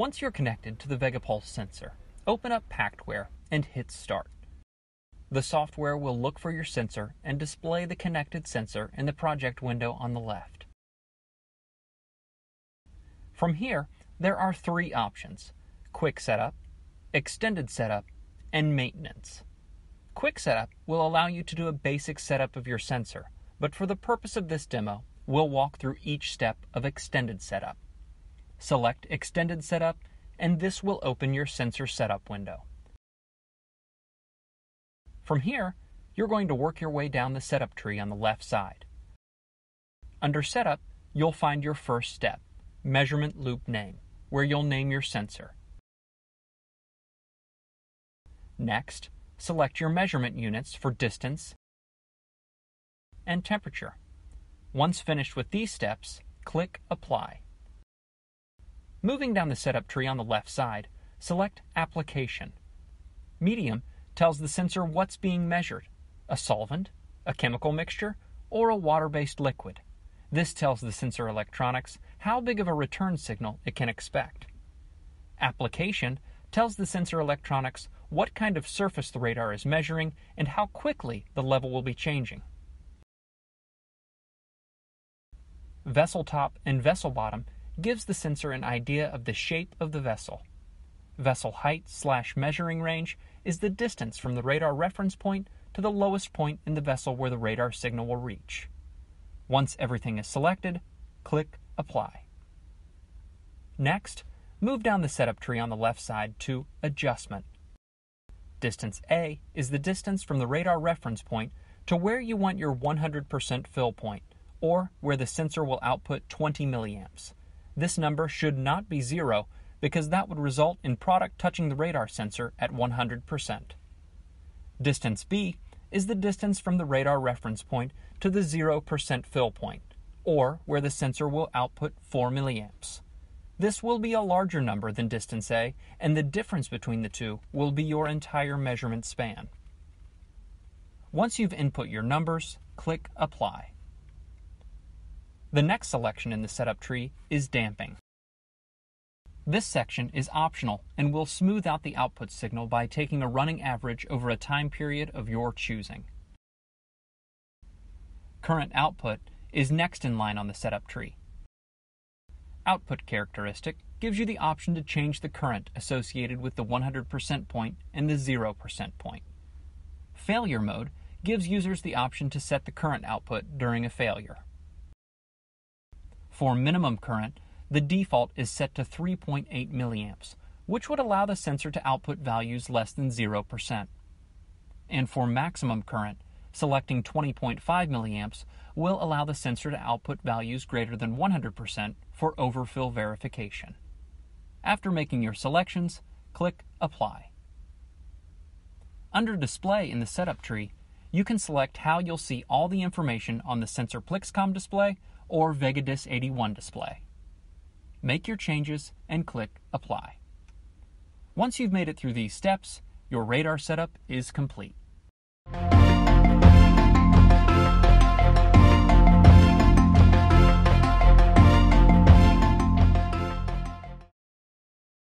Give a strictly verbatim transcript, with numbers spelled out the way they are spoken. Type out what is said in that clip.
Once you're connected to the VEGAPULS sensor, open up PACTware and hit Start. The software will look for your sensor and display the connected sensor in the project window on the left. From here, there are three options: Quick Setup, Extended Setup, and Maintenance. Quick Setup will allow you to do a basic setup of your sensor, but for the purpose of this demo, we'll walk through each step of Extended Setup. Select Extended Setup, and this will open your sensor setup window. From here, you're going to work your way down the setup tree on the left side. Under Setup, you'll find your first step, Measurement Loop Name, where you'll name your sensor. Next, select your measurement units for distance and temperature. Once finished with these steps, click Apply. Moving down the setup tree on the left side, select Application. Medium tells the sensor what's being measured: a solvent, a chemical mixture, or a water-based liquid. This tells the sensor electronics how big of a return signal it can expect. Application tells the sensor electronics what kind of surface the radar is measuring and how quickly the level will be changing. Vessel Top and Vessel Bottom gives the sensor an idea of the shape of the vessel. Vessel Height slash Measuring Range is the distance from the radar reference point to the lowest point in the vessel where the radar signal will reach. Once everything is selected, click Apply. Next, move down the setup tree on the left side to Adjustment. Distance A is the distance from the radar reference point to where you want your one hundred percent fill point, or where the sensor will output twenty milliamps. This number should not be zero, because that would result in product touching the radar sensor at one hundred percent. Distance B is the distance from the radar reference point to the zero percent fill point, or where the sensor will output four milliamps. This will be a larger number than distance A, and the difference between the two will be your entire measurement span. Once you've input your numbers, click Apply. The next selection in the setup tree is Damping. This section is optional and will smooth out the output signal by taking a running average over a time period of your choosing. Current Output is next in line on the setup tree. Output characteristic gives you the option to change the current associated with the one hundred percent point and the zero percent point. Failure mode gives users the option to set the current output during a failure. For minimum current, the default is set to three point eight milliamps, which would allow the sensor to output values less than zero percent. And for maximum current, selecting twenty point five milliamps will allow the sensor to output values greater than one hundred percent for overfill verification. After making your selections, click Apply. Under Display in the setup tree, you can select how you'll see all the information on the sensor Plexcom display or VEGADIS eighty-one display. Make your changes and click Apply. Once you've made it through these steps, your radar setup is complete.